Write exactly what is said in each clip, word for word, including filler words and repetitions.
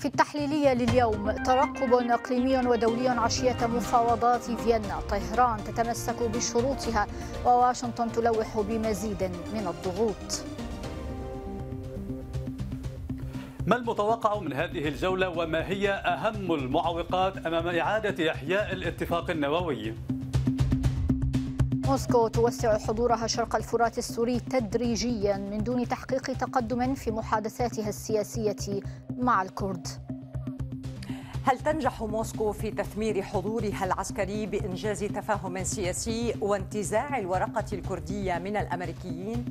في التحليلية لليوم ترقب إقليمي ودولي عشية مفاوضات فيينا. طهران تتمسك بشروطها وواشنطن تلوح بمزيد من الضغوط. ما المتوقع من هذه الجولة وما هي أهم المعوقات أمام إعادة إحياء الاتفاق النووي؟ موسكو توسع حضورها شرق الفرات السوري تدريجيا من دون تحقيق تقدم في محادثاتها السياسية مع الكرد. هل تنجح موسكو في تثمير حضورها العسكري بإنجاز تفاهم سياسي وانتزاع الورقة الكردية من الأمريكيين؟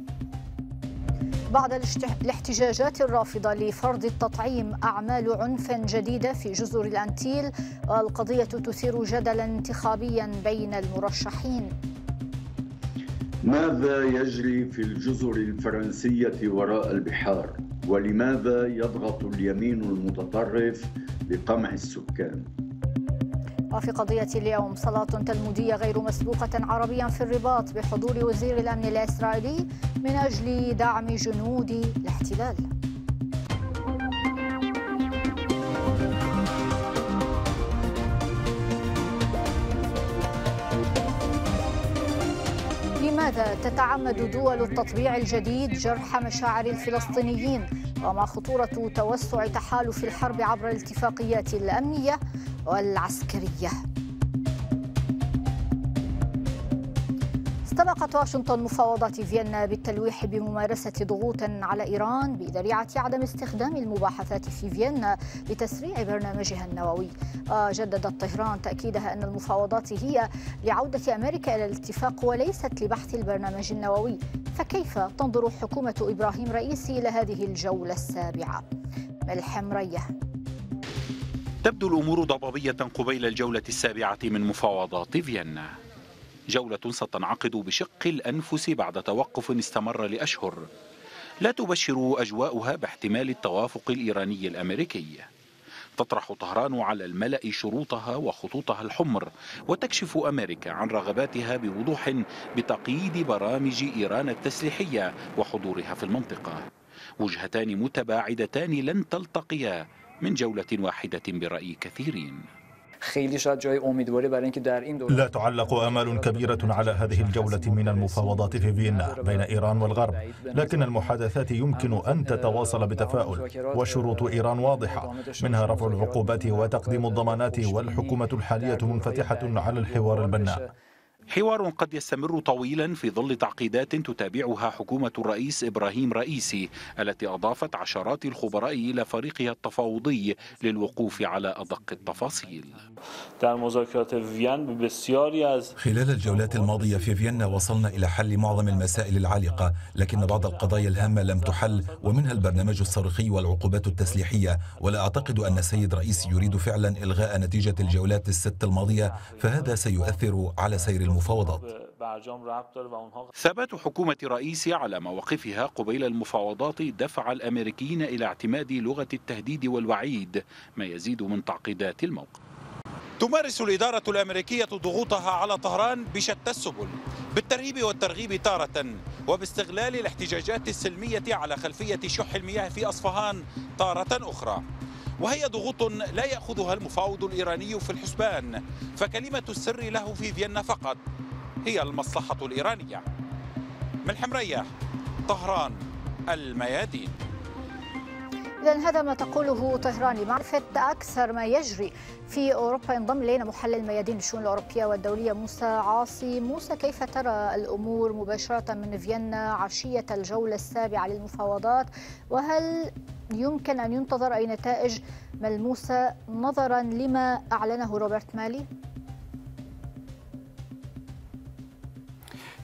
بعد الاحتجاجات الرافضة لفرض التطعيم، أعمال عنف جديدة في جزر الأنتيل، والقضية تثير جدلا انتخابيا بين المرشحين. ماذا يجري في الجزر الفرنسية وراء البحار؟ ولماذا يضغط اليمين المتطرف لقمع السكان؟ وفي قضية اليوم صلاة تلمودية غير مسبوقة عربيا في الرباط بحضور وزير الأمن الإسرائيلي من أجل دعم جنود الاحتلال. لماذا تتعمد دول التطبيع الجديد جرح مشاعر الفلسطينيين؟ وما خطورة توسع تحالف الحرب عبر الاتفاقيات الأمنية والعسكرية؟ استبقت واشنطن مفاوضات فيينا بالتلويح بممارسة ضغوط على إيران بذريعة عدم استخدام المباحثات في فيينا لتسريع برنامجها النووي. جددت طهران تأكيدها أن المفاوضات هي لعودة أمريكا إلى الاتفاق وليست لبحث البرنامج النووي. فكيف تنظر حكومة إبراهيم رئيسي إلى هذه الجولة السابعة؟ ملحم ريه. تبدو الأمور ضبابية قبيل الجولة السابعة من مفاوضات فيينا، جولة ستنعقد بشق الأنفس بعد توقف استمر لأشهر. لا تبشر أجواؤها باحتمال التوافق الإيراني الأمريكي. تطرح طهران على الملأ شروطها وخطوطها الحمر، وتكشف أمريكا عن رغباتها بوضوح بتقييد برامج إيران التسليحية وحضورها في المنطقة. وجهتان متباعدتان لن تلتقيا من جولة واحدة برأي كثيرين. لا تعلق آمال كبيرة على هذه الجولة من المفاوضات في فيينا بين إيران والغرب، لكن المحادثات يمكن أن تتواصل بتفاؤل، وشروط إيران واضحة، منها رفع العقوبات وتقديم الضمانات، والحكومة الحالية منفتحة على الحوار البناء. حوار قد يستمر طويلا في ظل تعقيدات تتابعها حكومة الرئيس إبراهيم رئيسي التي أضافت عشرات الخبراء إلى فريقها التفاوضي للوقوف على أدق التفاصيل. خلال الجولات الماضية في فيينا وصلنا إلى حل معظم المسائل العالقة، لكن بعض القضايا الهامة لم تحل، ومنها البرنامج الصاروخي والعقوبات التسليحية. ولا أعتقد أن السيد رئيسي يريد فعلا إلغاء نتيجة الجولات الست الماضية، فهذا سيؤثر على سير المفاوضات. المفاوضات. ثبات حكومة رئيسي على مواقفها قبيل المفاوضات دفع الأمريكيين إلى اعتماد لغة التهديد والوعيد، ما يزيد من تعقيدات الموقف. تمارس الإدارة الأمريكية ضغوطها على طهران بشتى السبل، بالترهيب والترغيب تارة، وباستغلال الاحتجاجات السلمية على خلفية شح المياه في أصفهان تارة أخرى. وهي ضغوط لا يأخذها المفاوض الإيراني في الحسبان، فكلمة السر له في فيينا فقط هي المصلحة الإيرانية. ملحم رياح، طهران، الميادين. إذن هذا ما تقوله طهران لمعرفة أكثر ما يجري في أوروبا. ينضم إلينا محلل الميادين للشؤون الأوروبية والدولية موسى عاصي. موسى، كيف ترى الأمور مباشرة من فيينا عشية الجولة السابعة للمفاوضات، وهل يمكن أن ينتظر أي نتائج ملموسة نظرا لما أعلنه روبرت مالي؟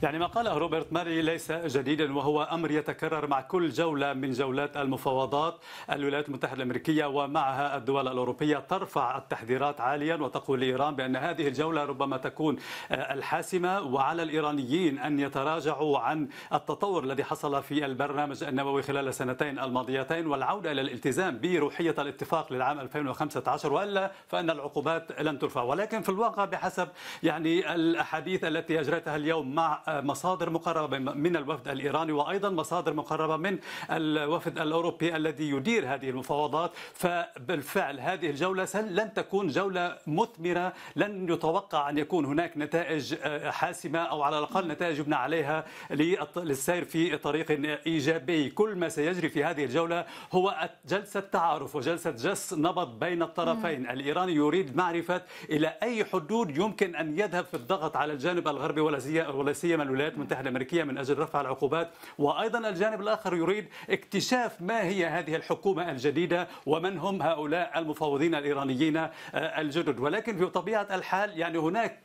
يعني ما قاله روبرت مالي ليس جديدا، وهو أمر يتكرر مع كل جولة من جولات المفاوضات. الولايات المتحدة الأمريكية ومعها الدول الأوروبية ترفع التحذيرات عاليا وتقول لإيران بأن هذه الجولة ربما تكون الحاسمة، وعلى الإيرانيين أن يتراجعوا عن التطور الذي حصل في البرنامج النووي خلال السنتين الماضيتين والعودة إلى الالتزام بروحية الاتفاق للعام ألفين وخمسة عشر، وإلا فإن العقوبات لن ترفع. ولكن في الواقع بحسب يعني الأحاديث التي أجرتها اليوم مع مصادر مقربة من الوفد الإيراني وأيضا مصادر مقربة من الوفد الأوروبي الذي يدير هذه المفاوضات. فبالفعل هذه الجولة لن تكون جولة مثمرة، لن يتوقع أن يكون هناك نتائج حاسمة أو على الأقل نتائج يبنى عليها للسير في طريق إيجابي. كل ما سيجري في هذه الجولة هو جلسة تعارف وجلسة جس نبض بين الطرفين. الإيراني يريد معرفة إلى أي حدود يمكن أن يذهب في الضغط على الجانب الغربي ولا سيما الولايات المتحدة الأمريكية من أجل رفع العقوبات، وأيضا الجانب الآخر يريد اكتشاف ما هي هذه الحكومة الجديدة ومن هم هؤلاء المفاوضين الإيرانيين الجدد. ولكن في طبيعة الحال يعني هناك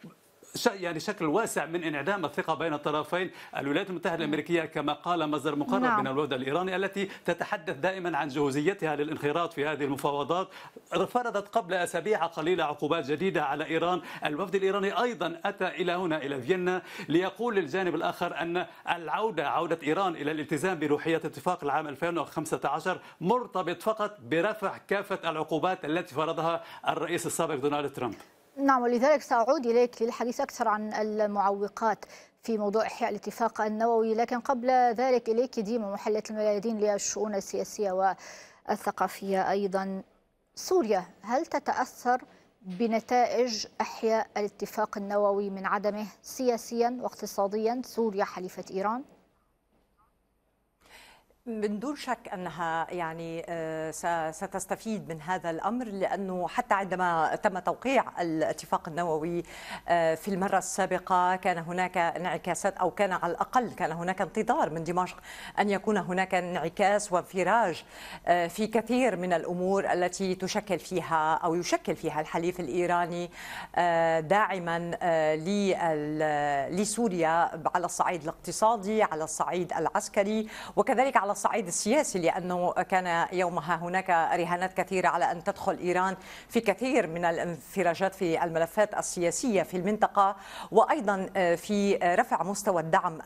يعني شكل واسع من انعدام الثقة بين الطرفين. الولايات المتحدة الأمريكية كما قال مصدر مقرب نعم. من الوفد الإيراني التي تتحدث دائما عن جهوزيتها للانخراط في هذه المفاوضات فرضت قبل أسابيع قليلة عقوبات جديدة على إيران. الوفد الإيراني أيضا أتى إلى هنا إلى فيينا ليقول للجانب الآخر أن العودة عودة إيران إلى الالتزام بروحية اتفاق العام ألفين وخمسة عشر مرتبط فقط برفع كافة العقوبات التي فرضها الرئيس السابق دونالد ترامب. نعم، ولذلك سأعود إليك للحديث أكثر عن المعوقات في موضوع إحياء الاتفاق النووي، لكن قبل ذلك إليك ديما محلة الميادين للشؤون السياسية والثقافية أيضا. سوريا هل تتأثر بنتائج إحياء الاتفاق النووي من عدمه سياسيا واقتصاديا؟ سوريا حليفة إيران؟ من دون شك أنها يعني ستستفيد من هذا الأمر، لأنه حتى عندما تم توقيع الاتفاق النووي في المرة السابقة كان هناك انعكاسات، أو كان على الأقل كان هناك انتظار من دمشق أن يكون هناك انعكاس وانفراج في كثير من الأمور التي تشكل فيها أو يشكل فيها الحليف الإيراني داعما لسوريا على الصعيد الاقتصادي، على الصعيد العسكري، وكذلك على الصعيد السياسي، لأنه كان يومها هناك رهانات كثيرة على أن تدخل إيران في كثير من الانفراجات في الملفات السياسية في المنطقة، وأيضا في رفع مستوى الدعم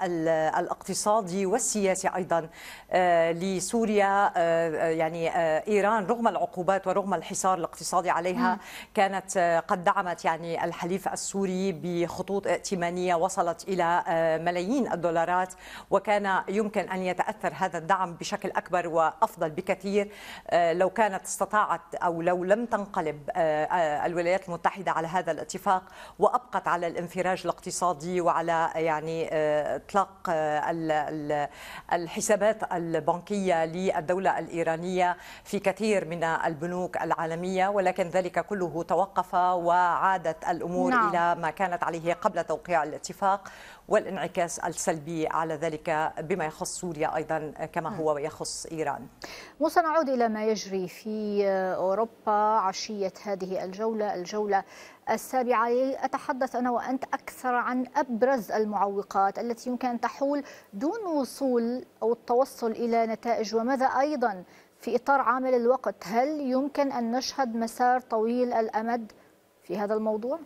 الاقتصادي والسياسي أيضا لسوريا. يعني إيران رغم العقوبات ورغم الحصار الاقتصادي عليها كانت قد دعمت يعني الحليف السوري بخطوط ائتمانية وصلت إلى ملايين الدولارات، وكان يمكن أن يتأثر هذا الدعم بشكل أكبر وأفضل بكثير لو كانت استطاعت أو لو لم تنقلب الولايات المتحدة على هذا الاتفاق وأبقت على الانفراج الاقتصادي وعلى يعني إطلاق الحسابات البنكية للدولة الإيرانية في كثير من البنوك العالمية. ولكن ذلك كله توقف وعادت الأمور نعم. إلى ما كانت عليه قبل توقيع الاتفاق، والانعكاس السلبي على ذلك بما يخص سوريا أيضا كما هو يخص إيران. موسى، نعود إلى ما يجري في أوروبا عشية هذه الجولة الجولة السابعة. أتحدث أنا وأنت أكثر عن أبرز المعوقات التي يمكن تحول دون وصول أو التوصل إلى نتائج، وماذا أيضا في إطار عامل الوقت، هل يمكن أن نشهد مسار طويل الأمد في هذا الموضوع؟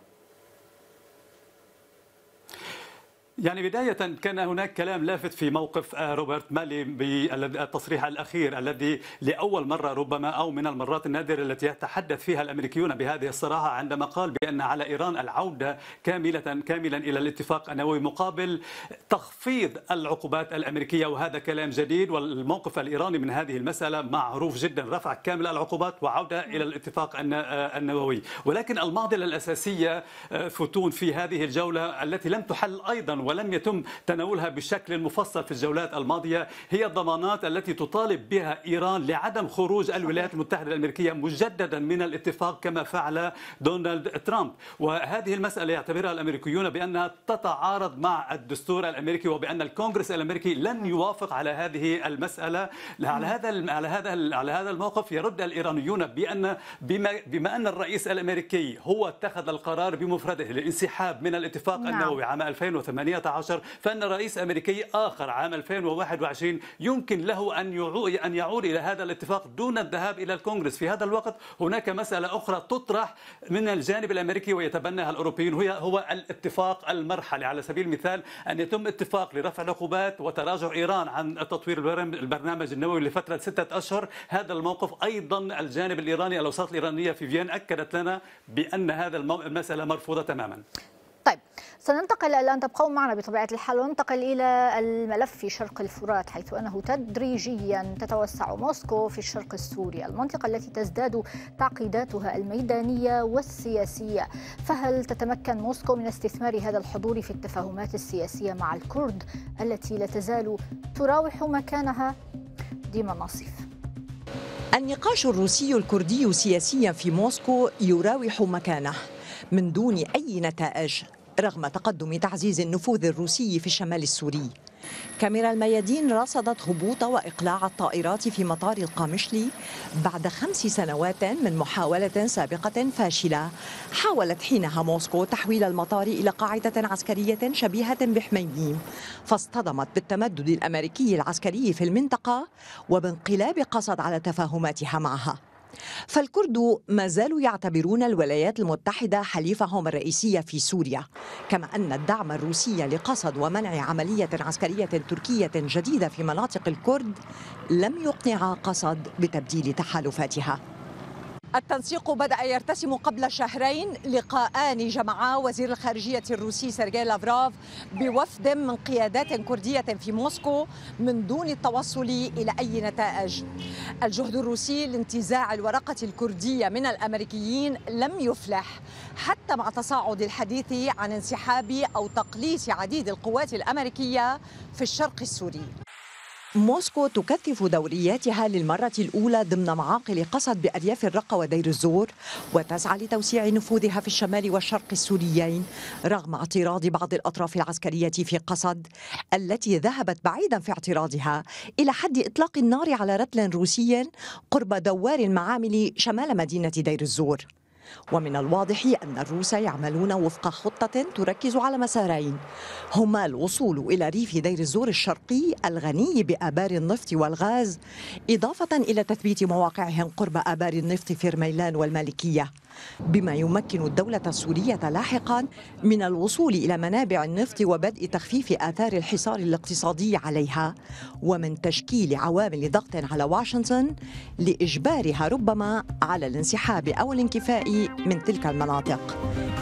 يعني بداية كان هناك كلام لافت في موقف روبرت مالي بالتصريح الأخير الذي لأول مرة ربما أو من المرات النادرة التي يتحدث فيها الأمريكيون بهذه الصراحة، عندما قال بأن على إيران العودة كاملة كاملا إلى الاتفاق النووي مقابل تخفيض العقوبات الأمريكية. وهذا كلام جديد، والموقف الإيراني من هذه المسألة معروف جدا، رفع كامل العقوبات وعودة إلى الاتفاق النووي. ولكن المعضلة الأساسية فتون في هذه الجولة التي لم تحل أيضا ولم يتم تناولها بشكل مفصل في الجولات الماضية هي الضمانات التي تطالب بها إيران لعدم خروج الولايات المتحدة الأمريكية مجددا من الاتفاق كما فعل دونالد ترامب. وهذه المسألة يعتبرها الأمريكيون بأنها تتعارض مع الدستور الأمريكي، وبأن الكونغرس الأمريكي لن يوافق على هذه المسألة. على هذا على هذا على هذا الموقف يرد الإيرانيون بأن بما, بما أن الرئيس الأمريكي هو اتخذ القرار بمفرده للانسحاب من الاتفاق النووي عام ألفين وثمانية، فأن رئيس أمريكي آخر عام ألفين وواحد وعشرين يمكن له أن يعود أن يعود إلى هذا الاتفاق دون الذهاب إلى الكونغرس. في هذا الوقت هناك مسألة أخرى تطرح من الجانب الأمريكي ويتبناها الأوروبيون، هي هو الاتفاق المرحلي. على سبيل المثال أن يتم اتفاق لرفع العقوبات وتراجع إيران عن تطوير البرنامج النووي لفترة ستة أشهر. هذا الموقف أيضا الجانب الإيراني، الأوساط الإيرانية في فيينا أكدت لنا بأن هذا المسألة مرفوضة تماما. طيب سننتقل الآن، تبقوا معنا بطبيعة الحال، وننتقل إلى الملف في شرق الفرات، حيث أنه تدريجيا تتوسع موسكو في الشرق السوري، المنطقة التي تزداد تعقيداتها الميدانية والسياسية. فهل تتمكن موسكو من استثمار هذا الحضور في التفاهمات السياسية مع الكرد التي لا تزال تراوح مكانها؟ ديما ناصيف. النقاش الروسي الكردي سياسيا في موسكو يراوح مكانه من دون أي نتائج رغم تقدم تعزيز النفوذ الروسي في الشمال السوري. كاميرا الميادين رصدت هبوط وإقلاع الطائرات في مطار القامشلي بعد خمس سنوات من محاولة سابقة فاشلة، حاولت حينها موسكو تحويل المطار إلى قاعدة عسكرية شبيهة بحميم، فاصطدمت بالتمدد الأمريكي العسكري في المنطقة وبانقلاب قصد على تفاهماتها معها. فالكرد ما زالوا يعتبرون الولايات المتحدة حليفهم الرئيسي في سوريا، كما أن الدعم الروسي لقصد ومنع عملية عسكرية تركية جديدة في مناطق الكرد لم يقنع قصد بتبديل تحالفاتها. التنسيق بدأ يرتسم قبل شهرين. لقاءان جمعا وزير الخارجية الروسي سيرجي لافروف بوفد من قيادات كردية في موسكو من دون التوصل إلى أي نتائج. الجهد الروسي لانتزاع الورقة الكردية من الأمريكيين لم يفلح، حتى مع تصاعد الحديث عن انسحاب أو تقليص عديد القوات الأمريكية في الشرق السوري. موسكو تكثف دورياتها للمرة الأولى ضمن معاقل قصد بأرياف الرقة ودير الزور، وتسعى لتوسيع نفوذها في الشمال والشرق السوريين رغم اعتراض بعض الأطراف العسكرية في قصد التي ذهبت بعيدا في اعتراضها إلى حد إطلاق النار على رتل روسي قرب دوار المعامل شمال مدينة دير الزور. ومن الواضح أن الروس يعملون وفق خطة تركز على مسارين هما الوصول إلى ريف دير الزور الشرقي الغني بآبار النفط والغاز، إضافة إلى تثبيت مواقعهم قرب آبار النفط في رميلان والمالكية، بما يمكن الدولة السورية لاحقا من الوصول إلى منابع النفط وبدء تخفيف آثار الحصار الاقتصادي عليها، ومن تشكيل عوامل ضغط على واشنطن لإجبارها ربما على الانسحاب أو الانكفاء من تلك المناطق.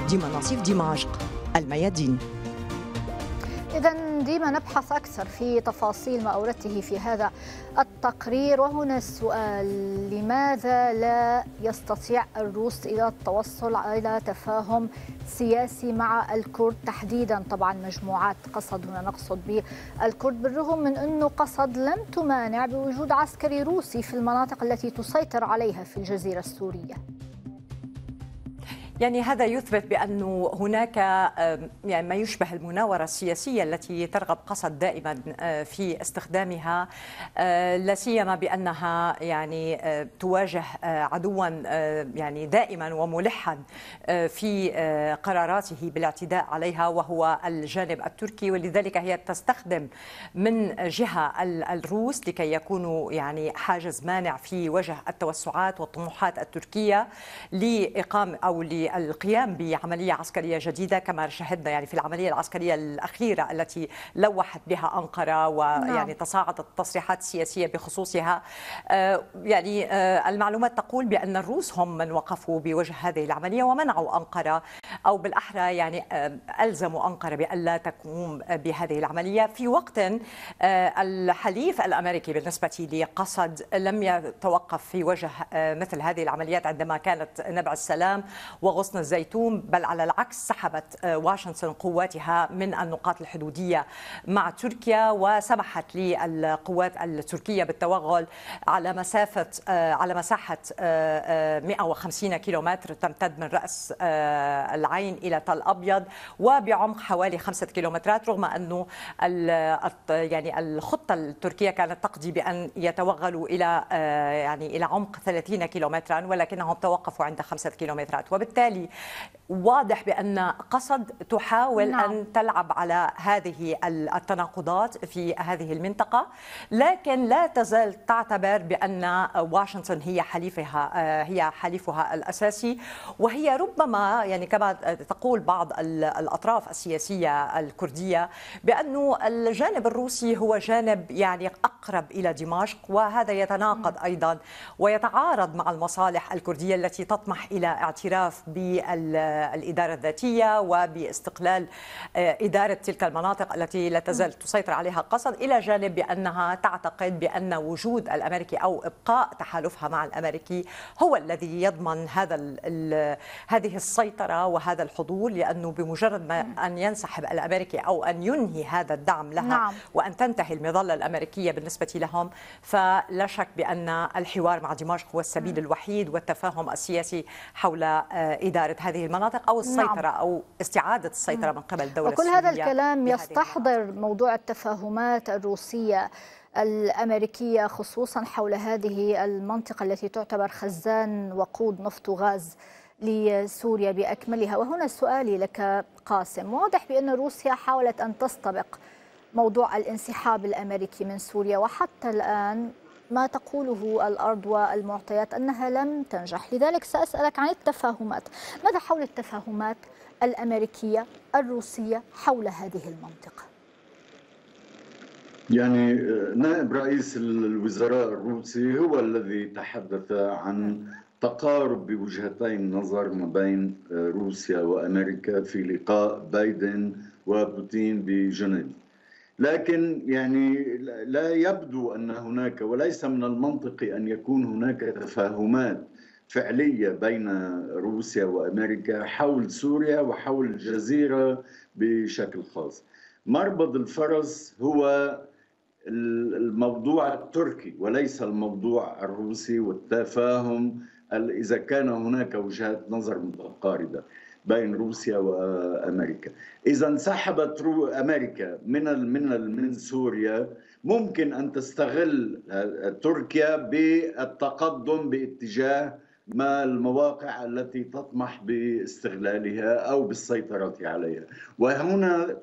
ديما ناصيف، دمشق، الميادين. إذن ديما نبحث أكثر في تفاصيل ما أوردته في هذا التقرير، وهنا السؤال: لماذا لا يستطيع الروس إلى التوصل إلى تفاهم سياسي مع الكرد تحديدا؟ طبعا مجموعات قصد، هنا نقصد بالكرد، بالرغم من أنه قصد لم تمانع بوجود عسكري روسي في المناطق التي تسيطر عليها في الجزيرة السورية. يعني هذا يثبت بأنه هناك يعني ما يشبه المناورة السياسية التي ترغب قصد دائما في استخدامها، لا سيما بأنها يعني تواجه عدوا يعني دائما وملحا في قراراته بالاعتداء عليها وهو الجانب التركي، ولذلك هي تستخدم من جهة الروس لكي يكونوا يعني حاجز مانع في وجه التوسعات والطموحات التركية لإقامة أو ل القيام بعملية عسكرية جديدة، كما شهدنا يعني في العملية العسكرية الأخيرة التي لوحت بها أنقرة، ويعني تصاعدت التصريحات السياسية بخصوصها. يعني المعلومات تقول بأن الروس هم من وقفوا بوجه هذه العملية ومنعوا أنقرة، أو بالأحرى يعني ألزموا أنقرة بألا تقوم بهذه العملية، في وقت الحليف الأمريكي بالنسبة لقصد لم يتوقف في وجه مثل هذه العمليات عندما كانت نبع السلام وغصن الزيتون، بل على العكس سحبت واشنطن قواتها من النقاط الحدودية مع تركيا وسمحت للقوات التركية بالتوغل على مسافة على مساحة مئة وخمسين كيلومتر تمتد من رأس العين إلى تل أبيض وبعمق حوالي خمسة كيلومترات، رغم أنه يعني الخطة التركية كانت تقضي بأن يتوغلوا إلى يعني إلى عمق ثلاثين كيلومترا، ولكنهم توقفوا عند خمسة كيلومترات. وبالتالي واضح بأن قصد تحاول نعم. أن تلعب على هذه التناقضات في هذه المنطقة، لكن لا تزال تعتبر بأن واشنطن هي حليفها هي حليفها الأساسي، وهي ربما يعني كما تقول بعض الأطراف السياسية الكردية بأنه الجانب الروسي هو جانب يعني أقرب إلى دمشق، وهذا يتناقض أيضا ويتعارض مع المصالح الكردية التي تطمح إلى اعتراف بالإدارة الذاتية وباستقلال إدارة تلك المناطق التي لا تزال تسيطر عليها قصد، إلى جانب بأنها تعتقد بأن وجود الأمريكي أو إبقاء تحالفها مع الأمريكي هو الذي يضمن هذا هذه السيطرة وهذا الحضور، لأنه بمجرد ما أن ينسحب الأمريكي أو أن ينهي هذا الدعم لها نعم. وأن تنتهي المظلة الأمريكية بالنسبة لهم، فلا شك بأن الحوار مع دمشق هو السبيل الوحيد والتفاهم السياسي حول إدارة هذه المناطق أو السيطرة نعم. أو استعادة السيطرة من قبل الدولة السورية. وكل هذا الكلام يستحضر موضوع التفاهمات الروسية الأمريكية خصوصا حول هذه المنطقة التي تعتبر خزان وقود نفط وغاز لسوريا بأكملها. وهنا سؤالي لك قاسم، واضح بأن روسيا حاولت أن تستبق موضوع الانسحاب الأمريكي من سوريا، وحتى الآن ما تقوله الأرض والمعطيات أنها لم تنجح، لذلك سأسألك عن التفاهمات. ماذا حول التفاهمات الأمريكية الروسية حول هذه المنطقة؟ يعني نائب رئيس الوزراء الروسي هو الذي تحدث عن تقارب بوجهتي النظر ما بين روسيا وأمريكا في لقاء بايدن وبوتين بجنيف، لكن يعني لا يبدو أن هناك وليس من المنطقي أن يكون هناك تفاهمات فعلية بين روسيا وأمريكا حول سوريا وحول الجزيرة بشكل خاص. مربض الفرس هو الموضوع التركي وليس الموضوع الروسي والتفاهم إذا كان هناك وجهات نظر متقاربة بين روسيا وأمريكا. إذا انسحبت أمريكا من من من سوريا ممكن أن تستغل تركيا بالتقدم باتجاه ما المواقع التي تطمح باستغلالها أو بالسيطرة عليها، وهنا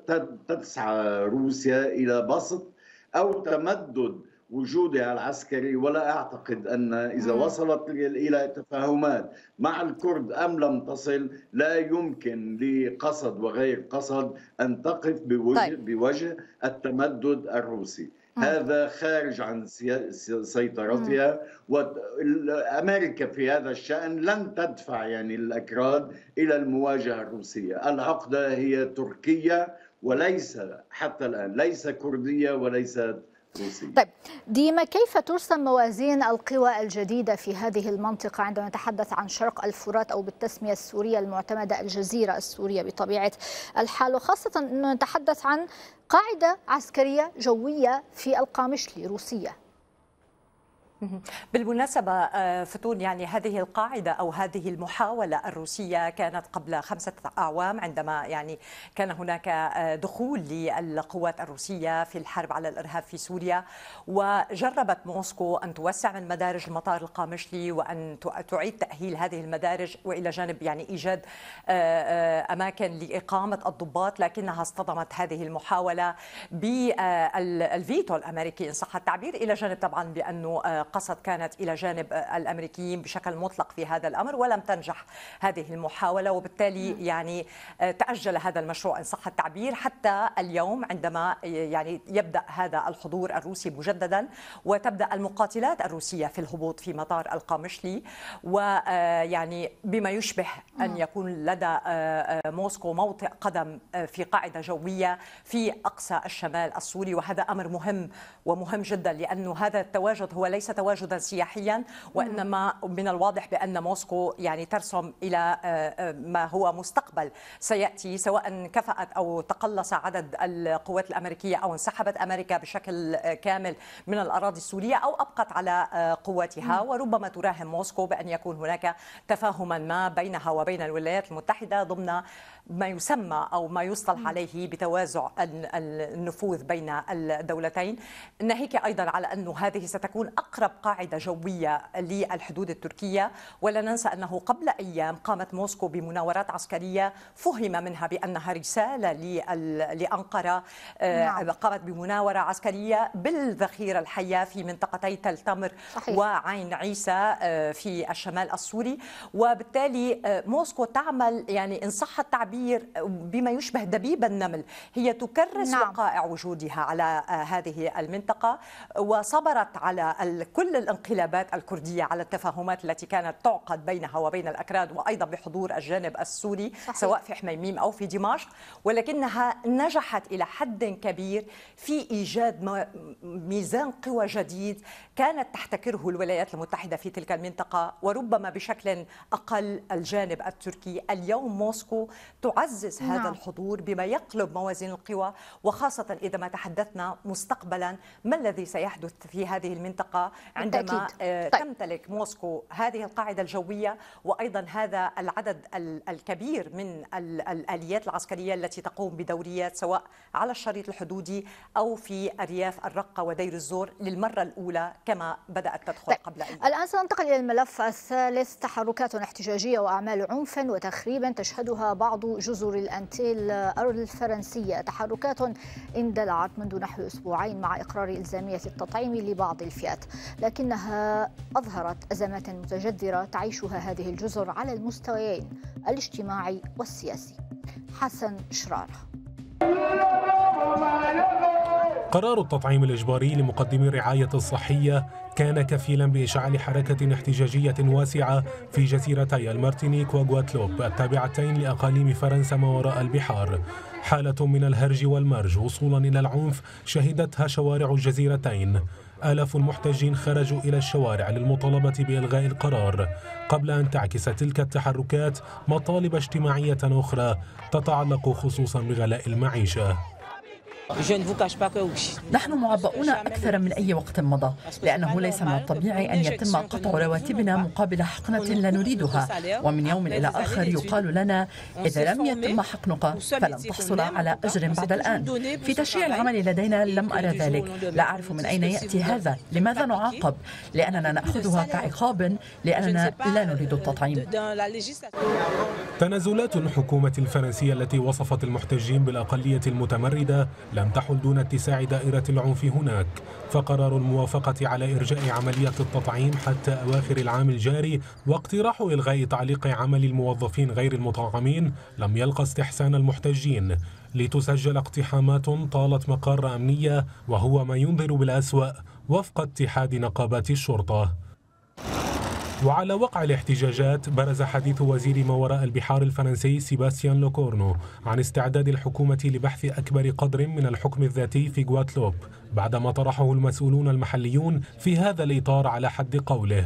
تسعى روسيا إلى بسط أو تمدد وجودها العسكري. ولا أعتقد أن إذا وصلت إلى تفاهمات مع الكرد أم لم تصل لا يمكن لقصد وغير قصد أن تقف بوجه, بوجه التمدد الروسي. هذا خارج عن سيطرتها، وأمريكا في هذا الشأن لن تدفع يعني الأكراد إلى المواجهة الروسية. العقدة هي تركية وليس حتى الآن ليس كردية وليست روسية. طيب ديما، كيف ترسم موازين القوى الجديدة في هذه المنطقة عندما نتحدث عن شرق الفرات أو بالتسمية السورية المعتمدة الجزيرة السورية بطبيعة الحال، وخاصة أنه نتحدث عن قاعدة عسكرية جوية في القامشلي روسية؟ بالمناسبة فتون، يعني هذه القاعدة أو هذه المحاولة الروسية كانت قبل خمسة أعوام عندما يعني كان هناك دخول للقوات الروسية في الحرب على الإرهاب في سوريا، وجربت موسكو أن توسع من مدارج المطار القامشلي وأن تعيد تأهيل هذه المدارج وإلى جانب يعني إيجاد أماكن لإقامة الضباط، لكنها اصطدمت هذه المحاولة بالفيتو الأمريكي إن صح التعبير، إلى جانب طبعا بأنه قصد كانت إلى جانب الأمريكيين بشكل مطلق في هذا الأمر، ولم تنجح هذه المحاولة، وبالتالي يعني تأجل هذا المشروع إن صح التعبير حتى اليوم عندما يعني يبدأ هذا الحضور الروسي مجددا وتبدأ المقاتلات الروسية في الهبوط في مطار القامشلي. ويعني بما يشبه أن يكون لدى موسكو موطئ قدم في قاعدة جوية في أقصى الشمال السوري، وهذا أمر مهم ومهم جدا، لأنه هذا التواجد هو ليس تواجدا سياحيا، وإنما من الواضح بأن موسكو يعني ترسم إلى ما هو مستقبل سيأتي، سواء كفأت أو تقلص عدد القوات الأمريكية أو انسحبت أمريكا بشكل كامل من الأراضي السورية أو أبقت على قواتها. وربما تراهن موسكو بأن يكون هناك تفاهما ما بينها وبين الولايات المتحدة ضمن ما يسمى أو ما يصطلح عليه بتوازع النفوذ بين الدولتين، ناهيك أيضا على أن هذه ستكون أقرب قاعدة جوية للحدود التركية. ولا ننسى أنه قبل أيام قامت موسكو بمناورات عسكرية فهم منها بأنها رسالة لأنقرة، قامت بمناورة عسكرية بالذخيرة الحية في منطقتي تل تمر وعين عيسى في الشمال السوري، وبالتالي موسكو تعمل يعني إن صح التعبير بما يشبه دبيب النمل، هي تكرس نعم. وقائع وجودها على هذه المنطقة، وصبرت على كل الانقلابات الكردية على التفاهمات التي كانت تعقد بينها وبين الأكراد، وأيضا بحضور الجانب السوري صحيح. سواء في حميميم أو في دمشق، ولكنها نجحت إلى حد كبير في إيجاد ميزان قوى جديد كانت تحتكره الولايات المتحدة في تلك المنطقة، وربما بشكل أقل الجانب التركي. اليوم موسكو تعزز نعم. هذا الحضور بما يقلب موازين القوى، وخاصة إذا ما تحدثنا مستقبلا ما الذي سيحدث في هذه المنطقة عندما طيب. تمتلك موسكو هذه القاعدة الجوية وأيضا هذا العدد الكبير من الآليات العسكرية التي تقوم بدوريات سواء على الشريط الحدودي أو في أرياف الرقة ودير الزور للمرة الأولى كما بدأت تدخل طيب. قبل أيام. الآن سننتقل إلى الملف الثالث، تحركات احتجاجية وأعمال عنف وتخريب تشهدها بعض جزر الأنتيل الفرنسية، تحركات اندلعت منذ نحو أسبوعين مع إقرار إلزامية التطعيم لبعض الفئات، لكنها أظهرت أزمات متجذرة تعيشها هذه الجزر على المستويين الاجتماعي والسياسي. حسن شرار. قرار التطعيم الإجباري لمقدمي الرعاية الصحية كان كفيلا بإشعال حركة احتجاجية واسعة في جزيرتي المارتينيك وغواتلوب التابعتين لأقاليم فرنسا ما وراء البحار. حالة من الهرج والمرج وصولا إلى العنف شهدتها شوارع الجزيرتين. آلاف المحتجين خرجوا إلى الشوارع للمطالبة بإلغاء القرار، قبل أن تعكس تلك التحركات مطالب اجتماعية أخرى تتعلق خصوصا بغلاء المعيشة. نحن معبؤون أكثر من أي وقت مضى، لأنه ليس من الطبيعي أن يتم قطع رواتبنا مقابل حقنة لا نريدها، ومن يوم إلى آخر يقال لنا إذا لم يتم حقنك فلن تحصل على أجر بعد الآن. في تشريع العمل لدينا لم أرى ذلك، لا أعرف من أين يأتي هذا، لماذا نعاقب؟ لأننا نأخذها كعقاب لأننا لا نريد التطعيم. تنازلات الحكومة الفرنسية التي وصفت المحتجين بالأقلية المتمردة لم تحل دون اتساع دائرة العنف هناك، فقرار الموافقة على إرجاء عملية التطعيم حتى أواخر العام الجاري واقتراح إلغاء تعليق عمل الموظفين غير المطعمين لم يلقى استحسان المحتجين، لتسجل اقتحامات طالت مقر أمنية، وهو ما ينذر بالأسوأ وفق اتحاد نقابات الشرطة. وعلى وقع الاحتجاجات برز حديث وزير ما وراء البحار الفرنسي سيباستيان لوكورنو عن استعداد الحكومة لبحث أكبر قدر من الحكم الذاتي في غواتلوب، بعدما طرحه المسؤولون المحليون في هذا الإطار على حد قوله.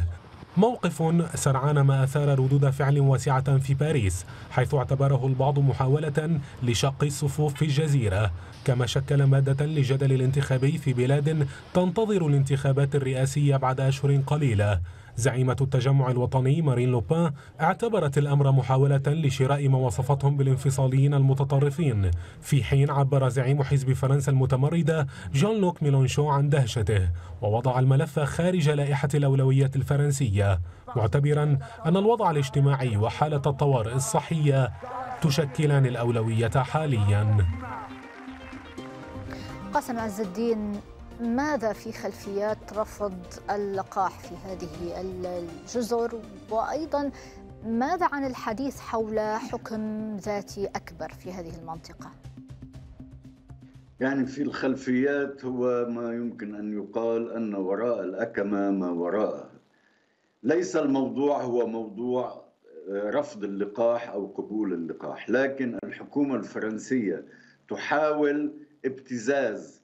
موقف سرعان ما أثار ردود فعل واسعة في باريس، حيث اعتبره البعض محاولة لشق الصفوف في الجزيرة، كما شكل مادة للجدل الانتخابي في بلاد تنتظر الانتخابات الرئاسية بعد أشهر قليلة. زعيمة التجمع الوطني مارين لوبان اعتبرت الأمر محاولة لشراء ما وصفتهم بالانفصاليين المتطرفين، في حين عبر زعيم حزب فرنسا المتمردة جان لوك ميلونشو عن دهشته، ووضع الملف خارج لائحة الأولويات الفرنسية، معتبرا أن الوضع الاجتماعي وحالة الطوارئ الصحية تشكلان الأولوية حاليا. قاسم عز الدين، ماذا في خلفيات رفض اللقاح في هذه الجزر؟ وأيضا ماذا عن الحديث حول حكم ذاتي أكبر في هذه المنطقة؟ يعني في الخلفيات هو ما يمكن أن يقال أن وراء الأكمة ما وراء. ليس الموضوع هو موضوع رفض اللقاح أو قبول اللقاح، لكن الحكومة الفرنسية تحاول ابتزاز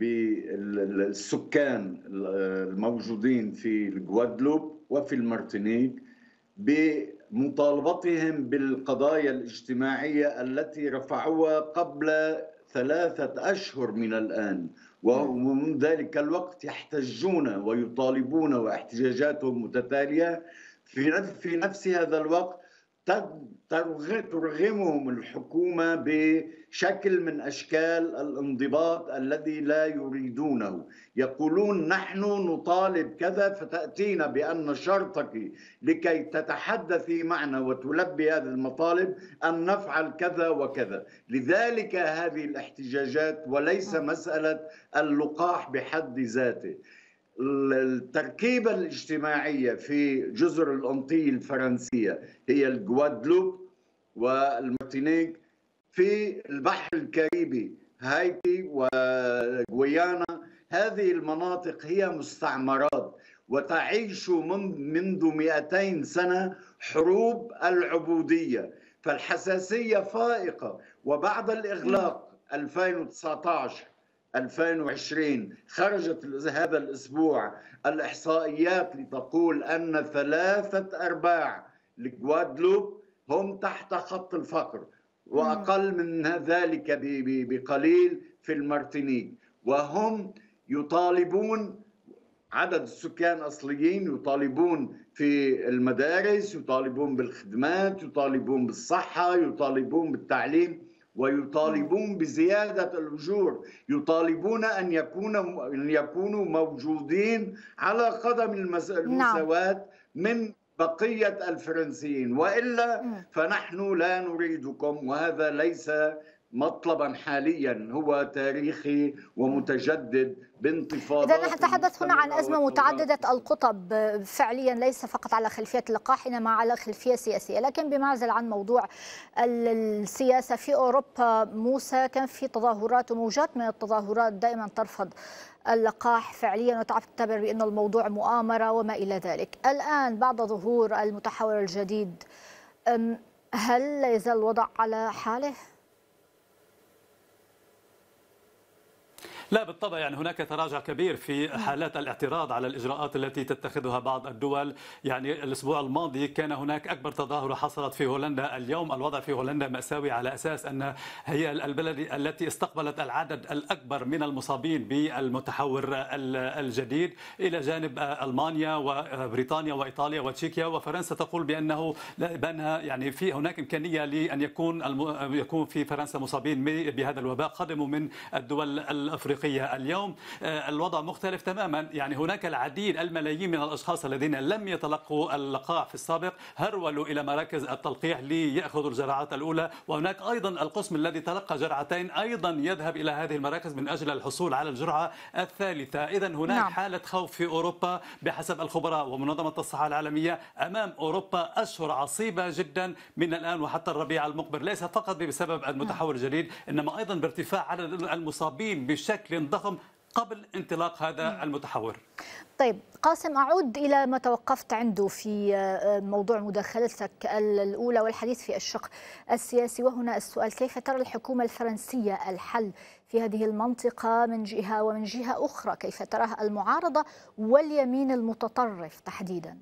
بالسكان الموجودين في غوادلوب وفي المارتينيك بمطالبتهم بالقضايا الاجتماعية التي رفعوها قبل ثلاثة أشهر من الآن، ومن ذلك الوقت يحتجون ويطالبون واحتجاجاتهم متتالية. في نفس هذا الوقت ترغمهم الحكومة بشكل من أشكال الانضباط الذي لا يريدونه. يقولون نحن نطالب كذا، فتأتينا بأن شرطك لكي تتحدثي معنا وتلبي هذه المطالب أن نفعل كذا وكذا. لذلك هذه الاحتجاجات، وليس مسألة اللقاح بحد ذاته. التركيبة الاجتماعية في جزر الأنطيل الفرنسية هي الغوادلوب والمارتينيك، في البحر الكاريبي هايتي وغويانا، هذه المناطق هي مستعمرات، وتعيش منذ مئتين سنة حروب العبودية، فالحساسية فائقة. وبعد الإغلاق ألفين وتسعة عشر ألفين وعشرين خرجت هذا الأسبوع الإحصائيات لتقول أن ثلاثة أرباع لجوادلوب هم تحت خط الفقر، وأقل من ذلك بقليل في المارتينيك، وهم يطالبون، عدد السكان أصليين يطالبون في المدارس، يطالبون بالخدمات، يطالبون بالصحة، يطالبون بالتعليم، ويطالبون بزيادة الأجور، يطالبون أن يكونوا أن يكونوا موجودين على قدم المساواة من بقية الفرنسيين، وإلا فنحن لا نريدكم. وهذا ليس مطلبا حاليا، هو تاريخي ومتجدد بانتفاضة. إذا نحن نتحدث هنا عن أزمة متعددة القطب فعليا، ليس فقط على خلفية اللقاح إنما على خلفية سياسية. لكن بمعزل عن موضوع السياسة في أوروبا، موسى كان في تظاهرات وموجات من التظاهرات دائما ترفض اللقاح فعليا وتعتبر بأن الموضوع مؤامرة وما إلى ذلك. الآن بعد ظهور المتحور الجديد، هل لا يزال الوضع على حاله؟ لا بالطبع، يعني هناك تراجع كبير في حالات الاعتراض على الإجراءات التي تتخذها بعض الدول. يعني الأسبوع الماضي كان هناك أكبر تظاهرة حصلت في هولندا. اليوم الوضع في هولندا مأساوي، على أساس أن هي البلد التي استقبلت العدد الأكبر من المصابين بالمتحور الجديد، إلى جانب ألمانيا وبريطانيا وإيطاليا وتشيكيا. وفرنسا تقول بأنه بأنها يعني في هناك إمكانية لأن يكون يكون في فرنسا مصابين بهذا الوباء قدموا من الدول الأفريقية. اليوم الوضع مختلف تماما، يعني هناك العديد الملايين من الأشخاص الذين لم يتلقوا اللقاح في السابق هرولوا إلى مراكز التلقيح ليأخذوا الجرعات الأولى، وهناك أيضا القسم الذي تلقى جرعتين أيضا يذهب إلى هذه المراكز من أجل الحصول على الجرعة الثالثة. إذا هناك نعم. حالة خوف في أوروبا بحسب الخبراء ومنظمة الصحة العالمية. أمام أوروبا أشهر عصيبة جدا من الآن وحتى الربيع المقبل، ليس فقط بسبب المتحور الجديد إنما أيضا بارتفاع عدد المصابين بشكل بشكل ضخم قبل انطلاق هذا المتحور. طيب قاسم، أعود إلى ما توقفت عنده في موضوع مداخلتك الأولى والحديث في الشق السياسي، وهنا السؤال: كيف ترى الحكومة الفرنسية الحل في هذه المنطقة من جهة، ومن جهة أخرى كيف تراها المعارضة واليمين المتطرف تحديدا؟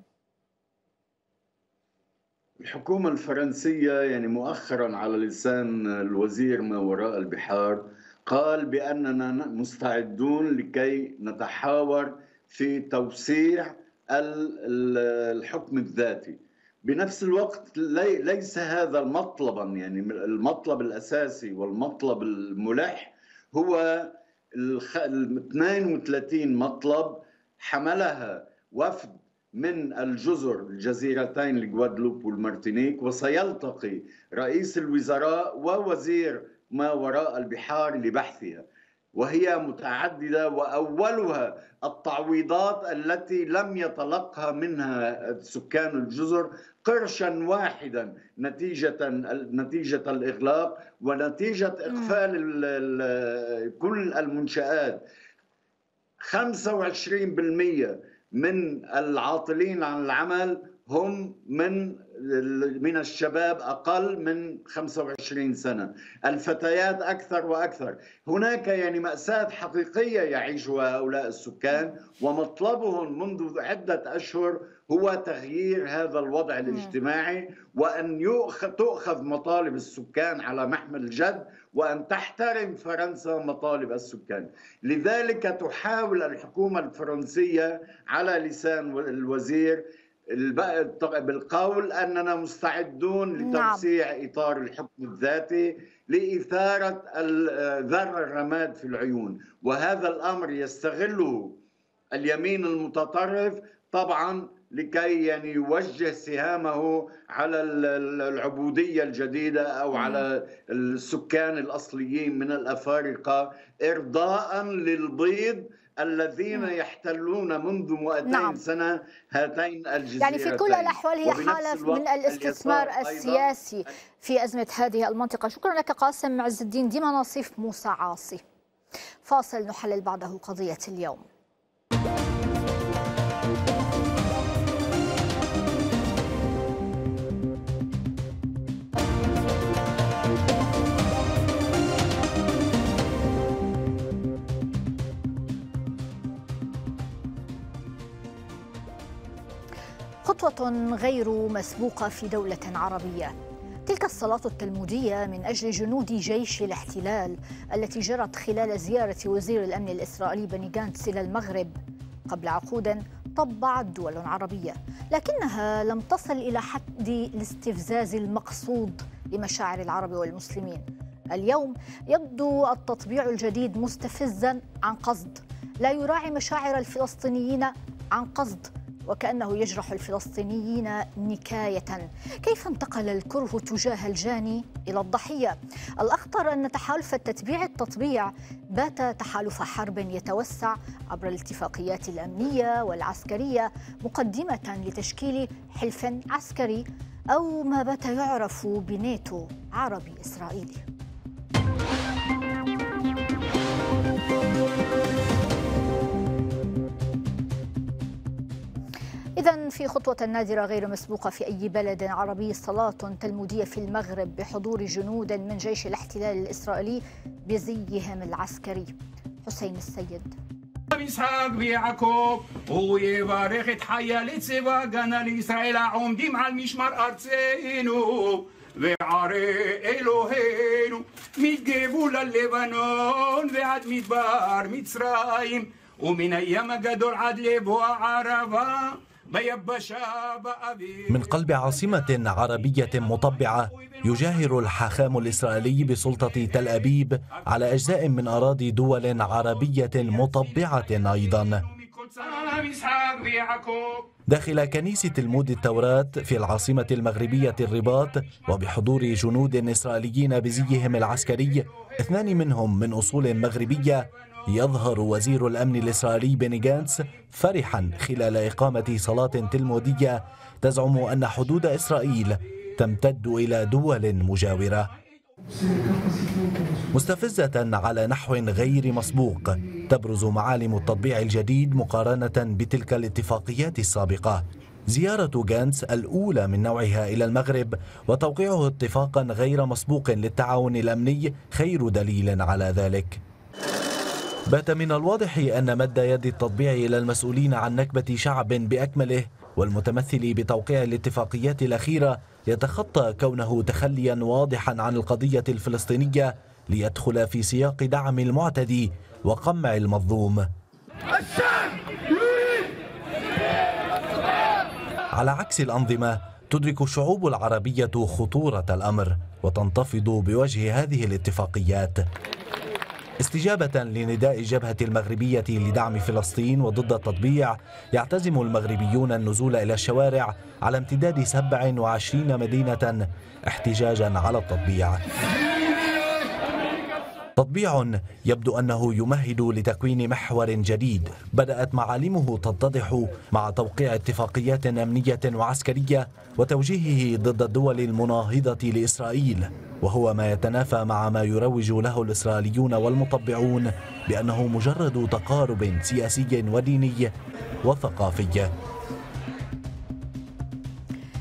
الحكومة الفرنسية يعني مؤخرا على لسان الوزير ما وراء البحار قال بأننا مستعدون لكي نتحاور في توسيع الحكم الذاتي. بنفس الوقت ليس هذا مطلبا، يعني المطلب الأساسي والمطلب الملح هو اثنين وثلاثين مطلب حملها وفد من الجزر الجزيرتين لغوادلوب والمارتينيك، وسيلتقي رئيس الوزراء ووزير ما وراء البحار لبحثها، وهي متعددة وأولها التعويضات التي لم يتلقها منها سكان الجزر قرشا واحدا نتيجة نتيجة الإغلاق ونتيجة إقفال كل المنشآت. خمسة وعشرين بالمئة من العاطلين عن العمل هم من من الشباب أقل من خمسة وعشرين سنة، الفتيات أكثر وأكثر. هناك يعني مأساة حقيقية يعيشها هؤلاء السكان، ومطلبهم منذ عدة أشهر هو تغيير هذا الوضع الاجتماعي، وأن يؤخذ تؤخذ مطالب السكان على محمل الجد، وأن تحترم فرنسا مطالب السكان. لذلك تحاول الحكومة الفرنسية على لسان الوزير بالقول أننا مستعدون لتوسيع إطار الحكم الذاتي لإثارة ذر الرماد في العيون، وهذا الأمر يستغله اليمين المتطرف طبعا لكي يعني يوجه سهامه على العبودية الجديدة أو على السكان الأصليين من الأفارقة، إرضاء للبيض الذين يحتلون منذ مئتين نعم. سنة هاتين الجزيرتين. يعني في كل الأحوال هي حالة من الاستثمار السياسي في أزمة هذه المنطقة. شكرا لك قاسم عز الدين. ديما ناصيف، موسى عاصي. فاصل نحلل بعده قضية اليوم. خطوة غير مسبوقة في دولة عربية. تلك الصلاة التلمودية من أجل جنود جيش الاحتلال التي جرت خلال زيارة وزير الأمن الإسرائيلي بيني غانتس إلى المغرب قبل عقود طبعت دول عربية، لكنها لم تصل إلى حد الاستفزاز المقصود لمشاعر العرب والمسلمين. اليوم يبدو التطبيع الجديد مستفزاً عن قصد، لا يراعي مشاعر الفلسطينيين عن قصد، وكأنه يجرح الفلسطينيين نكاية. كيف انتقل الكره تجاه الجاني إلى الضحية؟ الأخطر أن تحالف التتبيع التطبيع بات تحالف حرب يتوسع عبر الاتفاقيات الأمنية والعسكرية، مقدمة لتشكيل حلف عسكري أو ما بات يعرف بناتو عربي إسرائيلي. إذن في خطوة نادرة غير مسبوقة في أي بلد عربي، صلاة تلمودية في المغرب بحضور جنود من جيش الاحتلال الإسرائيلي بزيهم العسكري. حسين السيد. يسحق بيعقوب ويبارك تحيالي سباقنا لإسرائيل عمديم على المشمر أرسينو بعري إلهينو متجيبوا للبنان بعد متبار متسرايم ومن أيام قدر عدل بوعربا. من قلب عاصمة عربية مطبعة يجاهر الحاخام الإسرائيلي بسلطة تل أبيب على أجزاء من أراضي دول عربية مطبعة أيضا. داخل كنيسة تلمود التوراة في العاصمة المغربية الرباط وبحضور جنود إسرائيليين بزيهم العسكري، اثنان منهم من أصول مغربية، يظهر وزير الأمن الإسرائيلي بيني غانتس فرحا خلال إقامة صلاة تلمودية تزعم أن حدود إسرائيل تمتد إلى دول مجاورة. مستفزة على نحو غير مسبوق تبرز معالم التطبيع الجديد مقارنة بتلك الاتفاقيات السابقة. زيارة غانتس الأولى من نوعها إلى المغرب وتوقيعه اتفاقا غير مسبوق للتعاون الأمني خير دليل على ذلك. بات من الواضح أن مد يد التطبيع إلى المسؤولين عن نكبة شعب بأكمله والمتمثل بتوقيع الاتفاقيات الأخيرة يتخطى كونه تخليا واضحا عن القضية الفلسطينية ليدخل في سياق دعم المعتدي وقمع المظلوم. على عكس الأنظمة، تدرك الشعوب العربية خطورة الأمر وتنتفض بوجه هذه الاتفاقيات. استجابة لنداء الجبهة المغربية لدعم فلسطين وضد التطبيع، يعتزم المغربيون النزول إلى الشوارع على امتداد سبع وعشرين مدينة احتجاجا على التطبيع. تطبيع يبدو أنه يمهد لتكوين محور جديد بدأت معالمه تتضح مع توقيع اتفاقيات أمنية وعسكرية وتوجيهه ضد الدول المناهضة لإسرائيل، وهو ما يتنافى مع ما يروج له الإسرائيليون والمطبعون بأنه مجرد تقارب سياسي وديني وثقافي.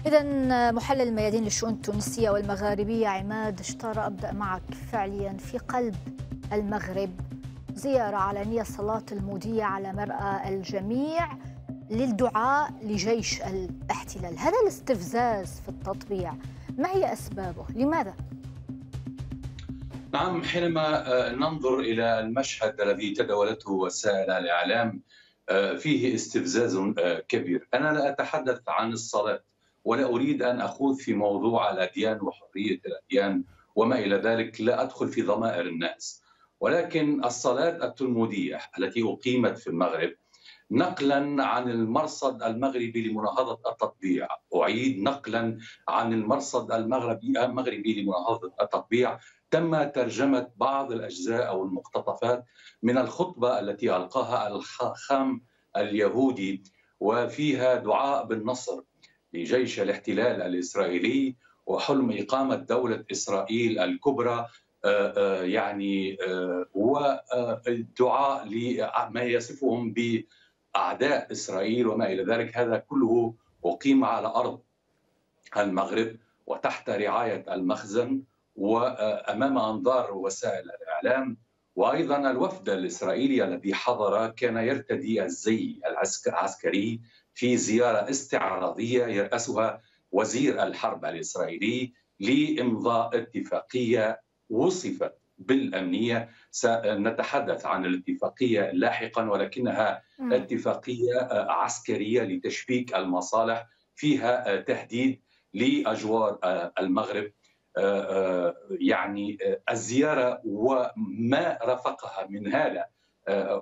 إذن محلل الميادين للشؤون التونسية والمغاربية عماد اشتار، أبدأ معك فعليا في قلب المغرب، زيارة علنية صلاة تلمودية على مرأى الجميع للدعاء لجيش الاحتلال. هذا الاستفزاز في التطبيع ما هي أسبابه؟ لماذا؟ نعم، حينما ننظر إلى المشهد الذي تداولته وسائل الإعلام فيه استفزاز كبير. أنا لا أتحدث عن الصلاة ولا أريد أن أخوض في موضوع الأديان وحرية الأديان وما إلى ذلك، لا أدخل في ضمائر الناس، ولكن الصلاة التلمودية التي أقيمت في المغرب نقلا عن المرصد المغربي لمناهضة التطبيع، أعيد نقلا عن المرصد المغربي المغربي لمناهضة التطبيع، تم ترجمة بعض الأجزاء أو المقتطفات من الخطبة التي ألقاها الحاخام اليهودي، وفيها دعاء بالنصر لجيش الاحتلال الإسرائيلي وحلم إقامة دولة إسرائيل الكبرى، يعني ودعاء لما يصفهم بأعداء إسرائيل وما إلى ذلك. هذا كله أقيم على أرض المغرب وتحت رعاية المخزن وأمام أنظار وسائل الإعلام، وأيضا الوفد الإسرائيلي الذي حضر كان يرتدي الزي العسكري في زيارة استعراضية يرأسها وزير الحرب الإسرائيلي لإمضاء اتفاقية وصفت بالأمنية. سنتحدث عن الاتفاقية لاحقا، ولكنها اتفاقية عسكرية لتشبيك المصالح، فيها تهديد لأجوار المغرب. يعني الزيارة وما رافقها من هذا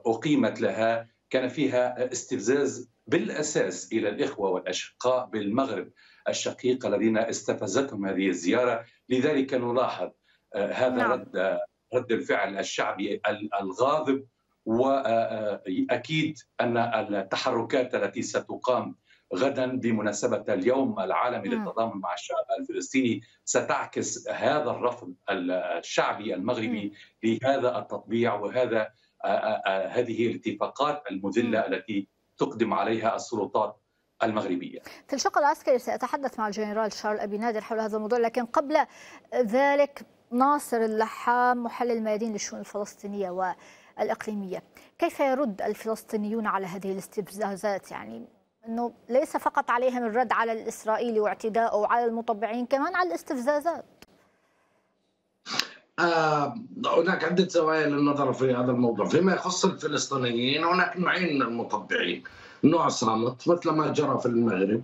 أقيمت لها كان فيها استفزاز بالأساس إلى الإخوة والأشقاء بالمغرب الشقيق الذين استفزتهم هذه الزيارة. لذلك نلاحظ هذا نعم. رد رد الفعل الشعبي الغاضب، وأكيد أن التحركات التي ستقام غدا بمناسبة اليوم العالمي للتضامن مع الشعب الفلسطيني ستعكس هذا الرفض الشعبي المغربي مم. لهذا التطبيع وهذا هذه الاتفاقات المذلة التي تقدم عليها السلطات المغربية. في الشق العسكري سأتحدث مع الجنرال شارل أبي نادر حول هذا الموضوع، لكن قبل ذلك ناصر اللحام محلل الميادين للشؤون الفلسطينية والإقليمية، كيف يرد الفلسطينيون على هذه الاستفزازات؟ يعني أنه ليس فقط عليهم الرد على الإسرائيلي واعتداءه وعلى المطبعين، كمان على الاستفزازات. آه، هناك عدة زوايا للنظر في هذا الموضوع. فيما يخص الفلسطينيين هناك نوعين من المطبعين، نوع صامت مثل ما جرى في المغرب،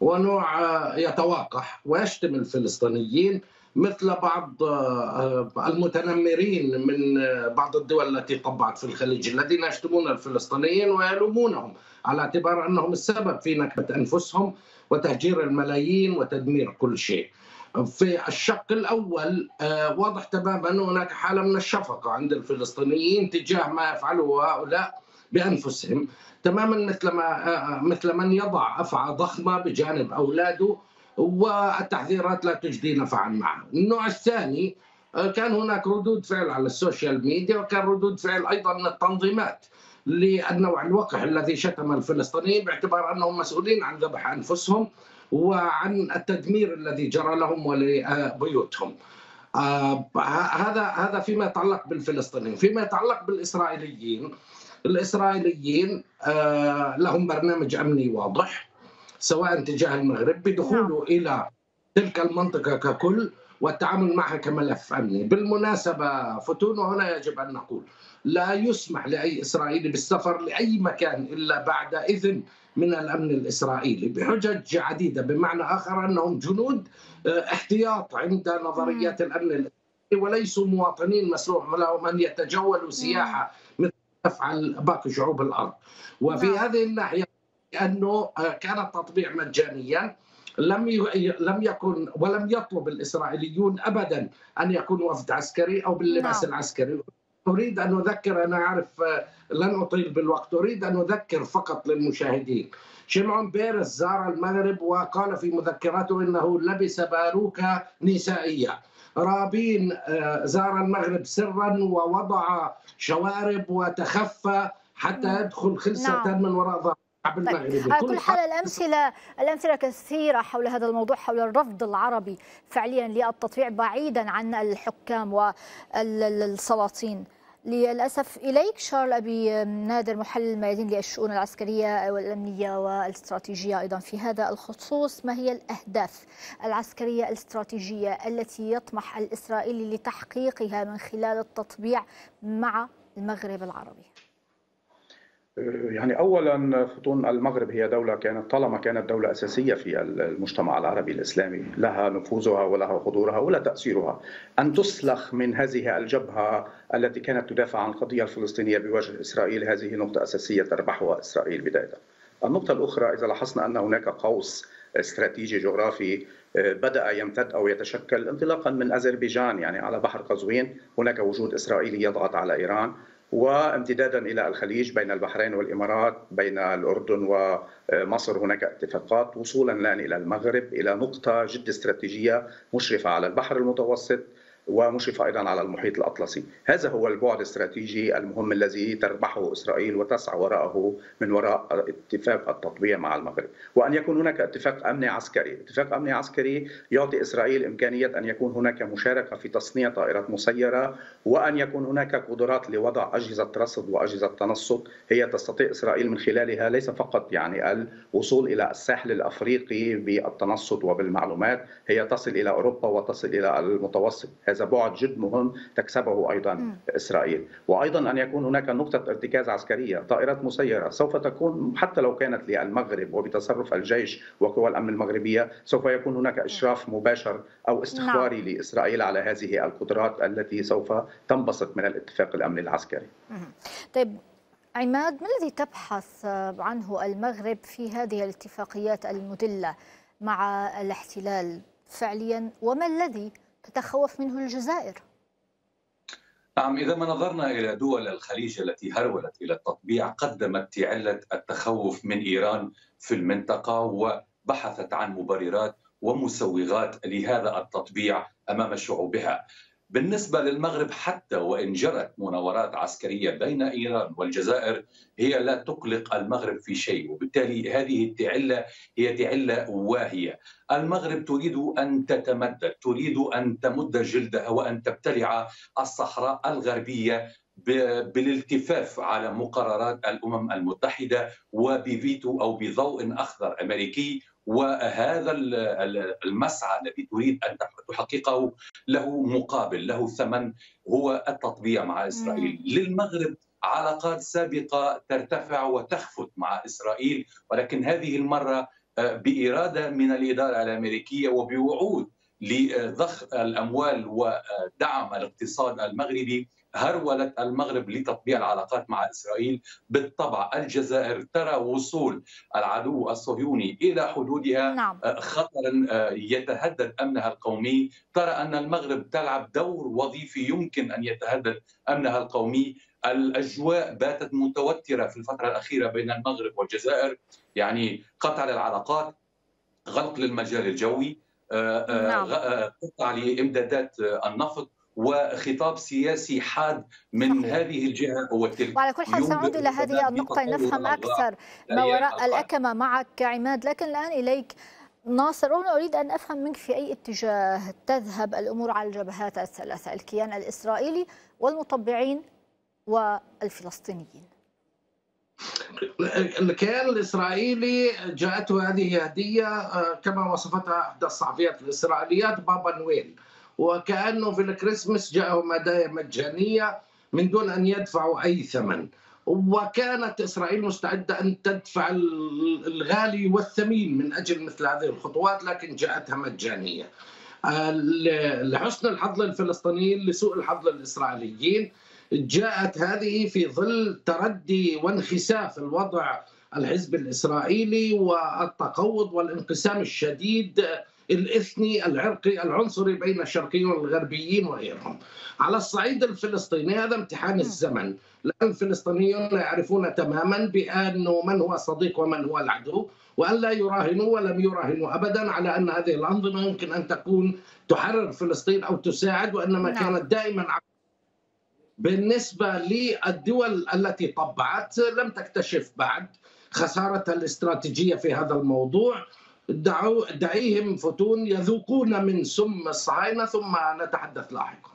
ونوع يتواقح ويشتم الفلسطينيين مثل بعض المتنمرين من بعض الدول التي طبعت في الخليج، الذين يشتمون الفلسطينيين ويلومونهم على اعتبار أنهم السبب في نكبة أنفسهم وتهجير الملايين وتدمير كل شيء. في الشق الأول واضح تماما أن هناك حالة من الشفقة عند الفلسطينيين تجاه ما يفعله هؤلاء بأنفسهم، تماما مثل ما مثل من يضع أفعى ضخمة بجانب أولاده والتحذيرات لا تجدي نفعا معه. النوع الثاني كان هناك ردود فعل على السوشيال ميديا، وكان ردود فعل أيضا من التنظيمات للنوع الوقح الذي شتم الفلسطينيين باعتبار أنهم مسؤولين عن ذبح أنفسهم وعن التدمير الذي جرى لهم ولبيوتهم. هذا هذا فيما يتعلق بالفلسطينيين. فيما يتعلق بالإسرائيليين، الإسرائيليين لهم برنامج أمني واضح سواء تجاه المغرب بدخوله إلى تلك المنطقة ككل والتعامل معها كملف أمني. بالمناسبة فتون، وهنا يجب أن نقول لا يسمح لأي إسرائيلي بالسفر لأي مكان إلا بعد إذن من الأمن الإسرائيلي بحجج عديدة، بمعنى آخر أنهم جنود احتياط عند نظريات الأمن الإسرائيلي وليسوا مواطنين مسموح لهم أن يتجولوا سياحة مثل تفعل باقي شعوب الأرض. وفي هذه الناحية أنه كان التطبيع مجانيا، لم لم يكن ولم يطلب الإسرائيليون أبدا أن يكون وفد عسكري أو باللباس لا. العسكري. أريد أن أذكر، أنا أعرف لن أطيل بالوقت، أريد أن أذكر فقط للمشاهدين، شمعون بيرس زار المغرب وقال في مذكراته إنه لبس باروكة نسائية. رابين زار المغرب سرا ووضع شوارب وتخفى حتى يدخل خلسة لا. من وراء ظهره. طيب. على كل حال الأمثلة الأمثلة كثيرة حول هذا الموضوع، حول الرفض العربي فعليا للتطبيع بعيدا عن الحكام والسلاطين. للأسف إليك شارل أبي نادر محلل الميادين للشؤون العسكرية والأمنية والاستراتيجية أيضا في هذا الخصوص، ما هي الأهداف العسكرية الاستراتيجية التي يطمح الإسرائيلي لتحقيقها من خلال التطبيع مع المغرب العربي؟ يعني أولاً فتون، المغرب هي دولة كانت طالما كانت دولة أساسية في المجتمع العربي الإسلامي، لها نفوذها ولها حضورها ولا تأثيرها. أن تسلخ من هذه الجبهة التي كانت تدافع عن القضية الفلسطينية بوجه إسرائيل، هذه نقطة أساسية تربحها إسرائيل بداية. النقطة الأخرى، إذا لاحظنا أن هناك قوس استراتيجي جغرافي بدأ يمتد أو يتشكل انطلاقاً من أذربيجان، يعني على بحر قزوين هناك وجود إسرائيلي يضغط على إيران، وامتدادا إلى الخليج بين البحرين والإمارات، بين الأردن ومصر هناك اتفاقات، وصولا الآن إلى المغرب، إلى نقطة جد استراتيجية مشرفة على البحر المتوسط، ومشرف أيضا على المحيط الأطلسي. هذا هو البعد الاستراتيجي المهم الذي تربحه إسرائيل وتسعى وراءه من وراء اتفاق التطبيع مع المغرب، وأن يكون هناك اتفاق أمني عسكري. اتفاق أمني عسكري يعطي إسرائيل إمكانية أن يكون هناك مشاركة في تصنيع طائرات مسيرة، وأن يكون هناك قدرات لوضع أجهزة رصد وأجهزة تنسق هي تستطيع إسرائيل من خلالها ليس فقط يعني الوصول إلى الساحل الأفريقي بالتنسق وبالمعلومات، هي تصل إلى أوروبا وتصل إلى المتوسط. هذا بعد جد مهم تكسبه أيضا م. إسرائيل. وأيضا أن يكون هناك نقطة ارتكاز عسكرية، طائرات مسيرة سوف تكون حتى لو كانت للمغرب وبتصرف الجيش وقوى الأمن المغربية، سوف يكون هناك إشراف مباشر أو استخباري نعم. لإسرائيل على هذه القدرات التي سوف تنبسط من الاتفاق الأمني العسكري. م. طيب عماد، ما الذي تبحث عنه المغرب في هذه الاتفاقيات المدلة مع الاحتلال فعليا، وما الذي تتخوف منه الجزائر؟ نعم، إذا ما نظرنا إلى دول الخليج التي هرولت إلى التطبيع، قدمت علة التخوف من إيران في المنطقة وبحثت عن مبررات ومسوغات لهذا التطبيع أمام شعوبها. بالنسبة للمغرب، حتى وإن جرت مناورات عسكرية بين إيران والجزائر، هي لا تقلق المغرب في شيء، وبالتالي هذه التعلة هي تعلة واهية. المغرب تريد أن تتمدد، تريد أن تمد جلدها وأن تبتلع الصحراء الغربية بالالتفاف على مقررات الأمم المتحدة وبفيتو أو بضوء أخضر أمريكي. وهذا المسعى الذي تريد أن تحققه له مقابل، له ثمن، هو التطبيع مع إسرائيل. للمغرب علاقات سابقة ترتفع وتخفت مع إسرائيل، ولكن هذه المرة بإرادة من الإدارة الأمريكية وبوعود لضخ الأموال ودعم الاقتصاد المغربي، هرولت المغرب لتطبيع العلاقات مع إسرائيل. بالطبع الجزائر ترى وصول العدو الصهيوني إلى حدودها نعم. خطرا يتهدد أمنها القومي، ترى أن المغرب تلعب دور وظيفي يمكن أن يتهدد أمنها القومي. الأجواء باتت متوترة في الفترة الأخيرة بين المغرب والجزائر، يعني قطع للعلاقات، غلق للمجال الجوي، نعم. قطع لإمدادات النفط، وخطاب سياسي حاد من صحيح. هذه الجهة والتلك. وعلى كل حال سنعود إلى هذه النقطة لنفهم أكثر ما وراء الأكمة معك عماد، لكن الآن إليك ناصر. أنا أريد أن أفهم منك في أي اتجاه تذهب الأمور على الجبهات الثلاثة، الكيان الإسرائيلي والمطبعين والفلسطينيين. الكيان الإسرائيلي جاءته هذه هدية كما وصفتها إحدى الصحفيات الإسرائيليات بابا نويل، وكأنه في الكريسماس جاءهم هدايا مجانية من دون أن يدفعوا أي ثمن، وكانت إسرائيل مستعدة أن تدفع الغالي والثمين من أجل مثل هذه الخطوات، لكن جاءتها مجانية. لحسن الحظ للفلسطينيين، لسوء الحظ للإسرائيليين، جاءت هذه في ظل تردي وانخساف الوضع الحزب الإسرائيلي والتقوض والانقسام الشديد الإثني العرقي العنصري بين الشرقيين والغربيين وغيرهم. على الصعيد الفلسطيني هذا امتحان الزمن، لأن الفلسطينيون يعرفون تماما بأنه من هو الصديق ومن هو العدو، وأن لا يراهنوا ولم يراهنوا أبدا على أن هذه الأنظمة يمكن أن تكون تحرر فلسطين أو تساعد، وإنما كانت دائما عقلية. بالنسبة للدول التي طبعت لم تكتشف بعد خسارتها الاستراتيجية في هذا الموضوع، دعوا دعيهم فتون يذوقون من سم الصهاينة، ثم نتحدث لاحقا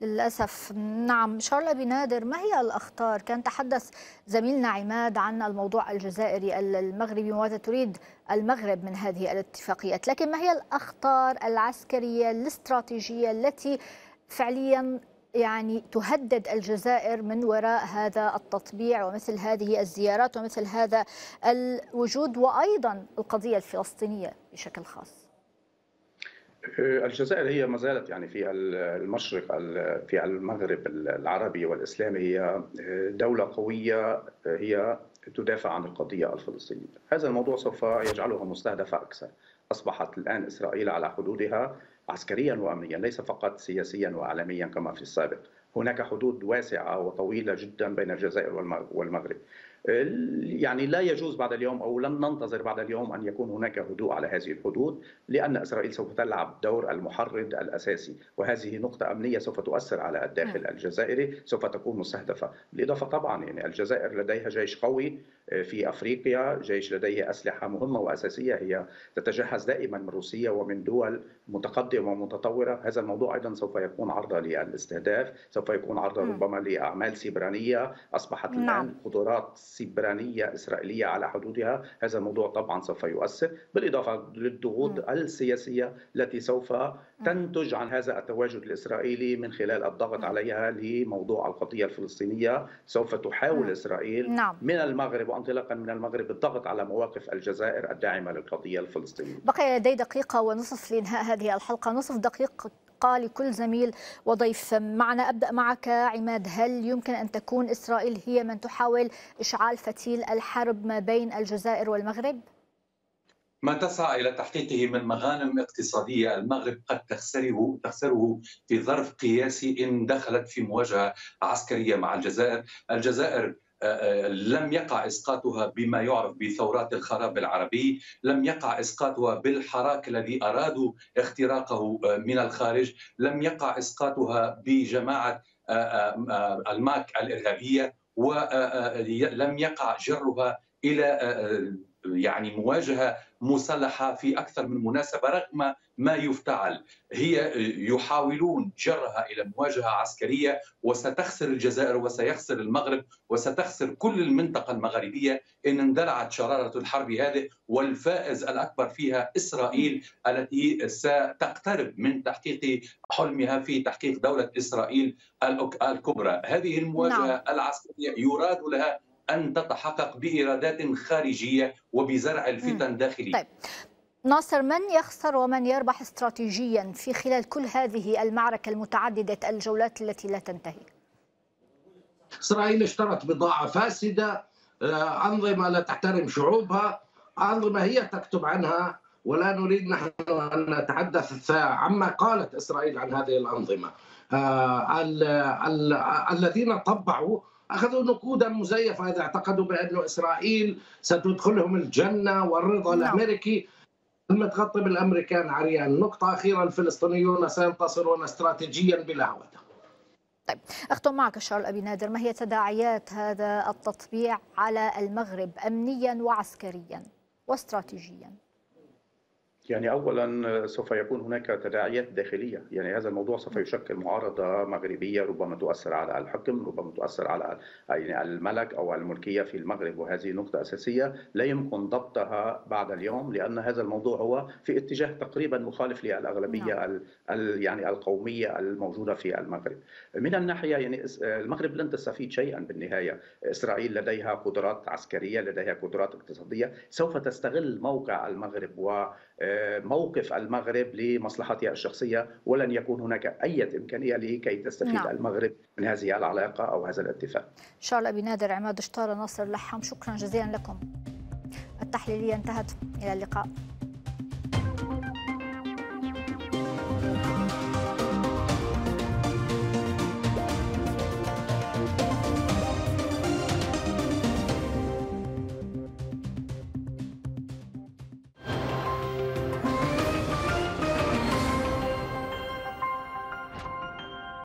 للأسف. نعم شارل أبي نادر، ما هي الأخطار؟ كان تحدث زميلنا عماد عن الموضوع الجزائري المغربي وماذا تريد المغرب من هذه الاتفاقيات، لكن ما هي الأخطار العسكرية الاستراتيجية التي فعليا يعني تهدد الجزائر من وراء هذا التطبيع ومثل هذه الزيارات ومثل هذا الوجود، وأيضا القضية الفلسطينية بشكل خاص؟ الجزائر هي ما زالت يعني في المشرق في المغرب العربي والإسلامي هي دولة قوية، هي تدافع عن القضية الفلسطينية. هذا الموضوع سوف يجعلها مستهدفة أكثر. أصبحت الآن إسرائيل على حدودها عسكريا وأمنيا، ليس فقط سياسيا وعالميا كما في السابق. هناك حدود واسعة وطويلة جدا بين الجزائر والمغرب، يعني لا يجوز بعد اليوم أو لن ننتظر بعد اليوم أن يكون هناك هدوء على هذه الحدود، لأن إسرائيل سوف تلعب دور المحرض الأساسي، وهذه نقطة أمنية سوف تؤثر على الداخل الجزائري، سوف تكون مستهدفة. بالإضافة طبعا يعني الجزائر لديها جيش قوي في أفريقيا، جيش لديه أسلحة مهمة وأساسية هي تتجهز دائما من روسيا ومن دول متقدمة ومتطورة. هذا الموضوع أيضا سوف يكون عرضة للاستهداف، سوف يكون عرضة ربما لأعمال سيبرانية. أصبحت الآن نعم. قدرات سيبرانية إسرائيلية على حدودها، هذا الموضوع طبعا سوف يؤثر، بالإضافة للضغوط السياسية التي سوف تنتج عن هذا التواجد الإسرائيلي من خلال الضغط عليها لموضوع القضية الفلسطينية. سوف تحاول إسرائيل نعم. من المغرب وانطلاقا من المغرب الضغط على مواقف الجزائر الداعمة للقضية الفلسطينية. بقي لدي دقيقة ونصف لإنهاء هذه الحلقة، نصف دقيقة لكل زميل وضيف معنا. أبدأ معك عماد، هل يمكن أن تكون إسرائيل هي من تحاول إشعال فتيل الحرب ما بين الجزائر والمغرب؟ ما تسعى إلى تحقيقه من مغانم اقتصادية المغرب قد تخسره تخسره في ظرف قياسي إن دخلت في مواجهة عسكرية مع الجزائر. الجزائر لم يقع إسقاطها بما يعرف بثورات الخراب العربي، لم يقع إسقاطها بالحراك الذي أرادوا اختراقه من الخارج، لم يقع إسقاطها بجماعة الماك الإرهابية، ولم يقع جرها إلى يعني مواجهة مسلحة في أكثر من مناسبة رغم ما يفتعل. هي يحاولون جرها إلى مواجهة عسكرية، وستخسر الجزائر وسيخسر المغرب وستخسر كل المنطقة المغربية إن اندلعت شرارة الحرب هذه، والفائز الأكبر فيها إسرائيل التي ستقترب من تحقيق حلمها في تحقيق دولة إسرائيل الكبرى. هذه المواجهة العسكرية يراد لها أن تتحقق بإرادات خارجية وبزرع الفتن داخلية. طيب. ناصر، من يخسر ومن يربح استراتيجيا في خلال كل هذه المعركة المتعددة الجولات التي لا تنتهي؟ إسرائيل اشترت بضاعة فاسدة، أنظمة لا تحترم شعوبها، أنظمة هي تكتب عنها، ولا نريد نحن أن نتحدث عما قالت إسرائيل عن هذه الأنظمة. الذين طبعوا أخذوا نقودا مزيفة إذا اعتقدوا بأن إسرائيل ستدخلهم الجنة والرضا الأمريكي. المتغطي بالأمريكان عريان. نقطة أخيرة، الفلسطينيون سينتصرون استراتيجيا بلا عودة. طيب، أختم معك شارل أبي نادر، ما هي تداعيات هذا التطبيع على المغرب أمنيا وعسكريا واستراتيجيا؟ يعني أولا سوف يكون هناك تداعيات داخلية، يعني هذا الموضوع سوف يشكل معارضة مغربية ربما تؤثر على الحكم، ربما تؤثر على يعني الملك أو الملكية في المغرب، وهذه نقطة أساسية لا يمكن ضبطها بعد اليوم، لأن هذا الموضوع هو في اتجاه تقريبا مخالف للأغلبية يعني القومية الموجودة في المغرب. من الناحية يعني المغرب لن تستفيد شيئا بالنهاية، إسرائيل لديها قدرات عسكرية، لديها قدرات اقتصادية، سوف تستغل موقع المغرب و موقف المغرب لمصلحتها الشخصية، ولن يكون هناك أي إمكانية لكي تستفيد نعم. المغرب من هذه العلاقة أو هذا الاتفاق. شارل أبي نادر، عماد اشتار، ناصر اللحام، شكرا جزيلا لكم. التحليلية انتهت، إلى اللقاء.